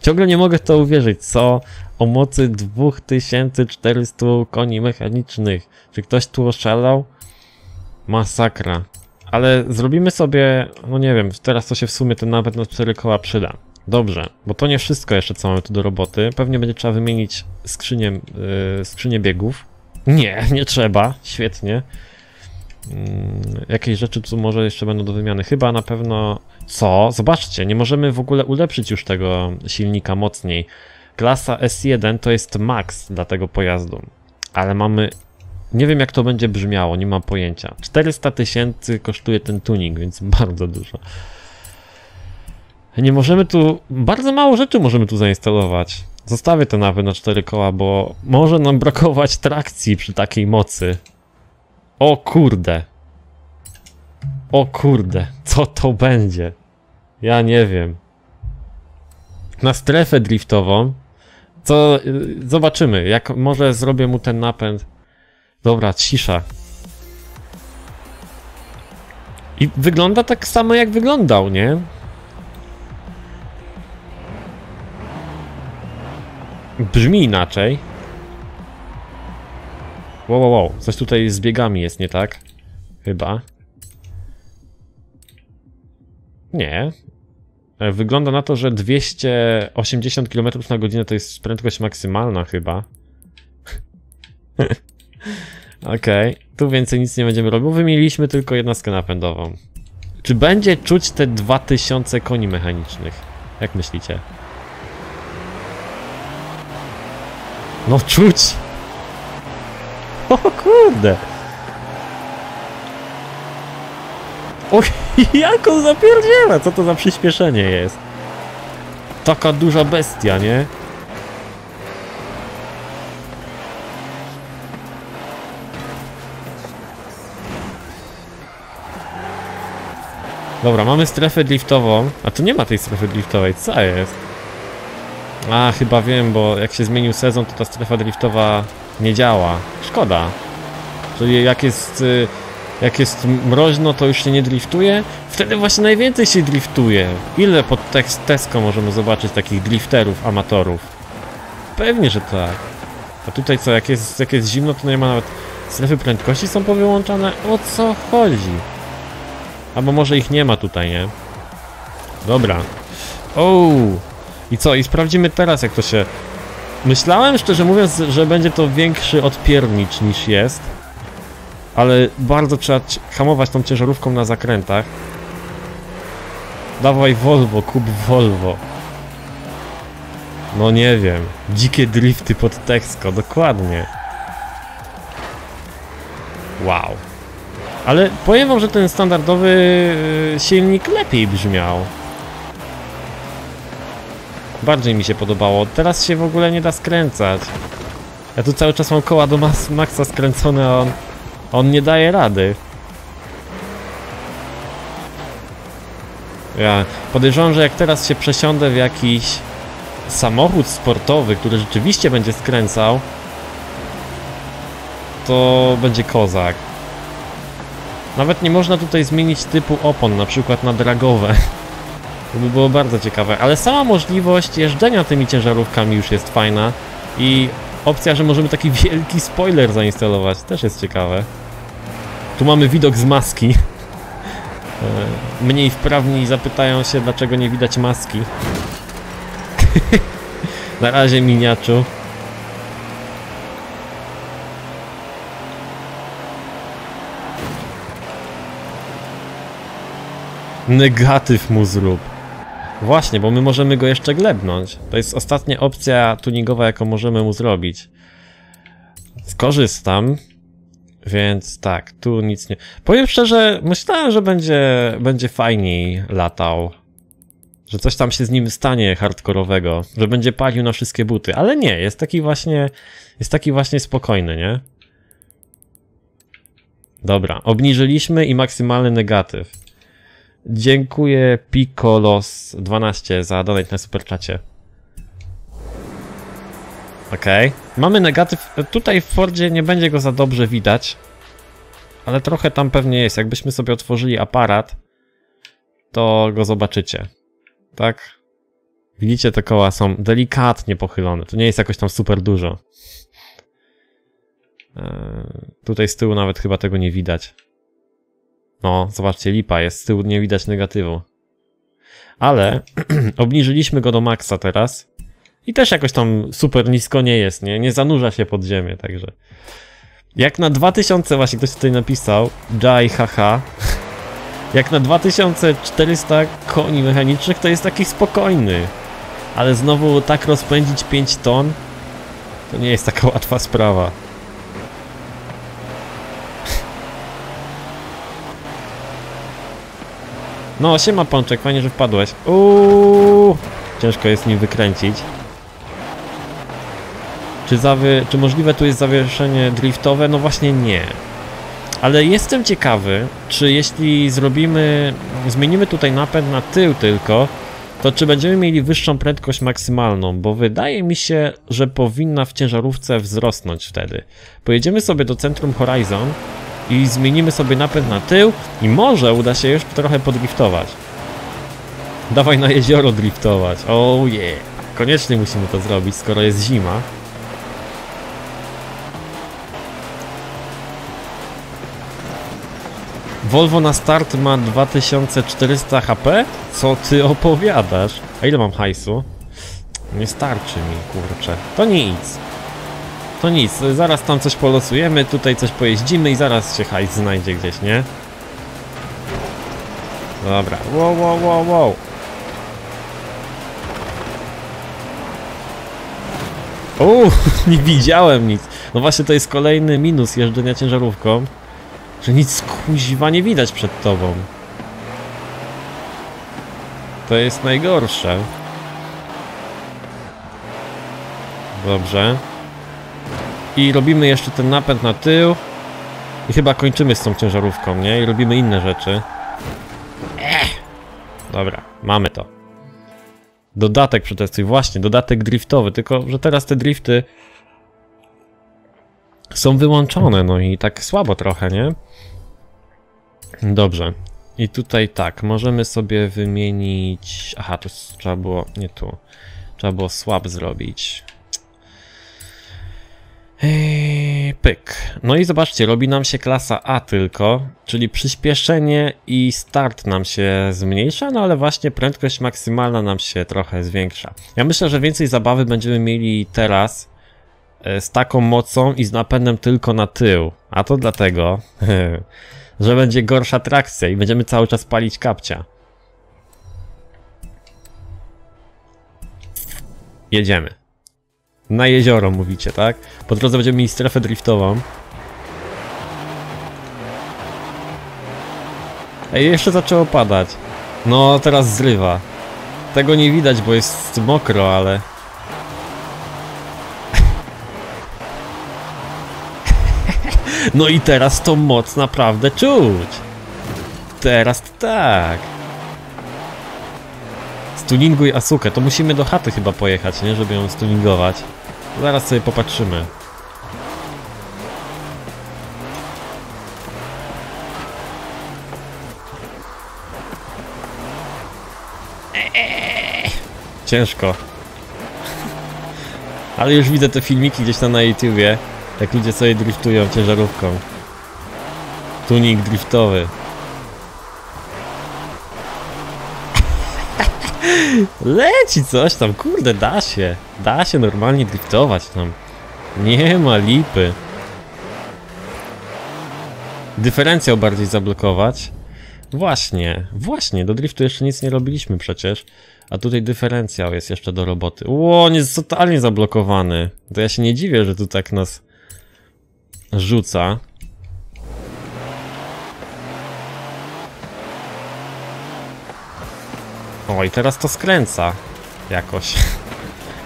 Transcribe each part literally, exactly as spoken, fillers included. Ciągle nie mogę w to uwierzyć, co o mocy dwa tysiące czterysta koni mechanicznych. Czy ktoś tu oszalał? Masakra. Ale zrobimy sobie, no nie wiem, teraz to się w sumie ten nawet na cztery koła przyda. Dobrze, bo to nie wszystko jeszcze, co mamy tu do roboty. Pewnie będzie trzeba wymienić skrzynię, yy, skrzynię biegów. Nie, nie trzeba, świetnie. Jakieś rzeczy tu może jeszcze będą do wymiany. Chyba na pewno... Co? Zobaczcie, nie możemy w ogóle ulepszyć już tego silnika mocniej. Klasa S jeden to jest max dla tego pojazdu. Ale mamy... Nie wiem, jak to będzie brzmiało, nie mam pojęcia. czterysta tysięcy kosztuje ten tuning, więc bardzo dużo. Nie możemy tu... Bardzo mało rzeczy możemy tu zainstalować. Zostawię to nawet na cztery koła, bo może nam brakować trakcji przy takiej mocy. O kurde. O kurde. Co to będzie? Ja nie wiem. Na strefę driftową. Co? Zobaczymy. Jak może zrobię mu ten napęd. Dobra, cisza. I wygląda tak samo, jak wyglądał, nie? Brzmi inaczej. Wow, wow, wow, coś tutaj z biegami jest nie tak? Chyba. Nie. Wygląda na to, że dwieście osiemdziesiąt kilometrów na godzinę to jest prędkość maksymalna chyba. Okej, okay. Tu więcej nic nie będziemy robić, bo wymieniliśmy tylko jednostkę napędową. Czy będzie czuć te dwa tysiące koni mechanicznych? Jak myślicie? No czuć! O kurde! O, jak on zapierdziela! Co to za przyspieszenie jest? Taka duża bestia, nie? Dobra, mamy strefę driftową. A tu nie ma tej strefy driftowej, co jest? A, chyba wiem, bo jak się zmienił sezon, to ta strefa driftowa nie działa. Szkoda. Czyli jak jest, jak jest mroźno, to już się nie driftuje? Wtedy właśnie najwięcej się driftuje. Ile pod Tesco możemy zobaczyć takich drifterów, amatorów? Pewnie, że tak. A tutaj co, jak jest, jak jest zimno, to nie ma nawet... Strefy prędkości są powyłączane? O co chodzi? Albo może ich nie ma tutaj, nie? Dobra. O. I co? I sprawdzimy teraz, jak to się... Myślałem, szczerze mówiąc, że będzie to większy odpiernicz niż jest. Ale bardzo trzeba hamować tą ciężarówką na zakrętach. Dawaj Volvo, kup Volvo. No nie wiem. Dzikie drifty pod Texco, dokładnie. Wow. Ale powiem wam, że ten standardowy silnik lepiej brzmiał. Bardziej mi się podobało. Teraz się w ogóle nie da skręcać. Ja tu cały czas mam koła do maksa skręcone, a on, on nie daje rady. Ja podejrzewam, że jak teraz się przesiądę w jakiś samochód sportowy, który rzeczywiście będzie skręcał, to będzie kozak. Nawet nie można tutaj zmienić typu opon, na przykład na dragowe. To by było bardzo ciekawe, ale sama możliwość jeżdżenia tymi ciężarówkami już jest fajna i opcja, że możemy taki wielki spoiler zainstalować, też jest ciekawe. Tu mamy widok z maski. Mniej wprawni zapytają się, dlaczego nie widać maski. Na razie, miniaczu. Negatyw mu zrób. Właśnie, bo my możemy go jeszcze glebnąć. To jest ostatnia opcja tuningowa, jaką możemy mu zrobić. Skorzystam. Więc tak, tu nic nie... Powiem szczerze, myślałem, że będzie, będzie fajniej latał. Że coś tam się z nim stanie hardkorowego. Że będzie palił na wszystkie buty. Ale nie, jest taki właśnie... Jest taki właśnie spokojny, nie? Dobra, obniżyliśmy i maksymalny negatyw. Dziękuję Picolos dwanaście za donate na superczacie. Okej. Okay. Mamy negatyw. Tutaj w Fordzie nie będzie go za dobrze widać. Ale trochę tam pewnie jest. Jakbyśmy sobie otworzyli aparat, to go zobaczycie. Tak? Widzicie, te koła są delikatnie pochylone. To nie jest jakoś tam super dużo. Eee, tutaj z tyłu nawet chyba tego nie widać. No, zobaczcie, lipa jest. Z tyłu nie widać negatywu. Ale obniżyliśmy go do maksa teraz. I też jakoś tam super nisko nie jest, nie? Nie zanurza się pod ziemię, także... Jak na dwa tysiące, właśnie ktoś tutaj napisał, Jai haha, jak na dwa tysiące czterysta koni mechanicznych to jest taki spokojny, ale znowu tak rozpędzić pięć ton to nie jest taka łatwa sprawa. No, siema Pączek, fajnie, że wpadłeś. Uuu, ciężko jest nim wykręcić. Czy, zawy, czy możliwe tu jest zawieszenie driftowe? No właśnie nie. Ale jestem ciekawy, czy jeśli zrobimy, zmienimy tutaj napęd na tył tylko, to czy będziemy mieli wyższą prędkość maksymalną, bo wydaje mi się, że powinna w ciężarówce wzrosnąć wtedy. Pojedziemy sobie do centrum Horizon i zmienimy sobie napęd na tył i może uda się już trochę podriftować. Dawaj na jezioro driftować, oh yeah. Koniecznie musimy to zrobić, skoro jest zima. Volvo na start ma dwa tysiące czterysta HP? Co ty opowiadasz? A ile mam hajsu? Nie starczy mi, kurczę. To nic. To nic, zaraz tam coś polosujemy, tutaj coś pojeździmy i zaraz się hajs znajdzie gdzieś, nie? Dobra, wow, wow, wow, wow. Uuu, nie widziałem nic. No właśnie, to jest kolejny minus jeżdżenia ciężarówką. Że nic kuźwa nie widać przed tobą. To jest najgorsze. Dobrze. I robimy jeszcze ten napęd na tył. I chyba kończymy z tą ciężarówką, nie? I robimy inne rzeczy. Ech. Dobra, mamy to. Dodatek przetestuj. Właśnie, dodatek driftowy. Tylko, że teraz te drifty są wyłączone, no i tak słabo trochę, nie? Dobrze. I tutaj tak, możemy sobie wymienić... Aha, tu trzeba było... Nie tu. Trzeba było swap zrobić. Eee, pyk. No i zobaczcie, robi nam się klasa A tylko, czyli przyspieszenie i start nam się zmniejsza, no ale właśnie prędkość maksymalna nam się trochę zwiększa. Ja myślę, że więcej zabawy będziemy mieli teraz z taką mocą i z napędem tylko na tył. A to dlatego, że będzie gorsza trakcja i będziemy cały czas palić kapcia. Jedziemy. Na jezioro mówicie, tak? Po drodze będziemy mieli strefę driftową. Ej, jeszcze zaczęło padać. No, teraz zrywa. Tego nie widać, bo jest mokro, ale... No i teraz to moc naprawdę czuć. Teraz tak. Stuninguj Asukę. To musimy do chaty chyba pojechać, nie? Żeby ją stuningować. Zaraz sobie popatrzymy. Ciężko. Ale już widzę te filmiki gdzieś tam na YouTubie. Jak ludzie sobie driftują ciężarówką. Tuning driftowy. Leci coś tam, kurde, da się. Da się normalnie driftować tam. Nie ma lipy. Dyferencjał bardziej zablokować. Właśnie, właśnie, do driftu jeszcze nic nie robiliśmy przecież. A tutaj dyferencjał jest jeszcze do roboty. Ło, on jest totalnie zablokowany. To ja się nie dziwię, że tu tak nas... rzuca. O, i teraz to skręca. Jakoś.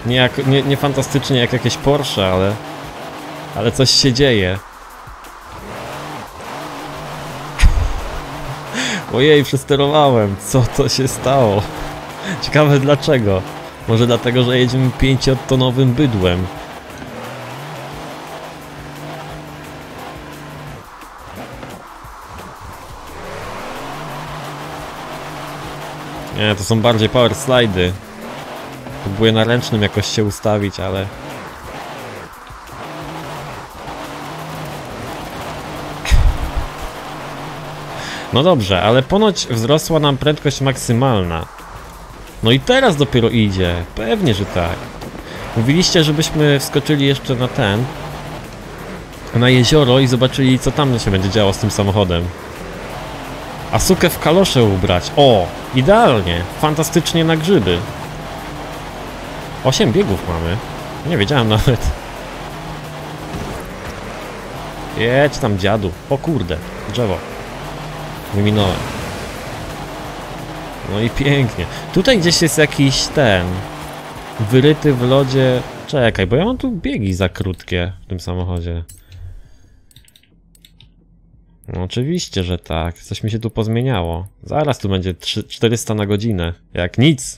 Nie, jak, nie, nie fantastycznie jak jakieś Porsche, ale... Ale coś się dzieje. Ojej, przesterowałem. Co to się stało? Ciekawe dlaczego. Może dlatego, że jedziemy pięciotonowym bydłem. Nie, to są bardziej power slide'y. Próbuję na ręcznym jakoś się ustawić, ale... No dobrze, ale ponoć wzrosła nam prędkość maksymalna. No i teraz dopiero idzie. Pewnie, że tak. Mówiliście, żebyśmy wskoczyli jeszcze na ten... na jezioro i zobaczyli, co tam się będzie działo z tym samochodem. A sukę w kalosze ubrać. O! Idealnie! Fantastycznie na grzyby. Osiem biegów mamy. Nie wiedziałem nawet. Jedź tam, dziadu. O kurde, drzewo. Wyminąłem. No i pięknie. Tutaj gdzieś jest jakiś ten... wyryty w lodzie... Czekaj, bo ja mam tu biegi za krótkie w tym samochodzie. No oczywiście, że tak. Coś mi się tu pozmieniało. Zaraz tu będzie trzysta czterysta na godzinę. Jak nic.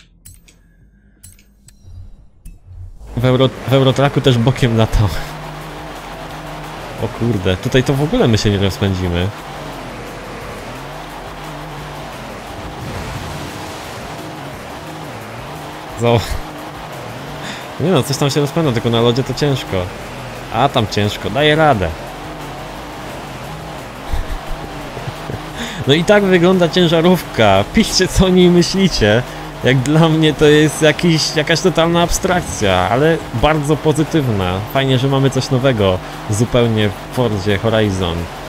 W, Euro, w Eurotraku też bokiem latał. O kurde, tutaj to w ogóle my się nie rozpędzimy. Zo. Nie no, coś tam się rozpędza, tylko na lodzie to ciężko. A tam ciężko, daje radę. No i tak wygląda ciężarówka. Piszcie, co o niej myślicie. Jak dla mnie to jest jakiś, jakaś totalna abstrakcja, ale bardzo pozytywna. Fajnie, że mamy coś nowego zupełnie w Forzie Horizon.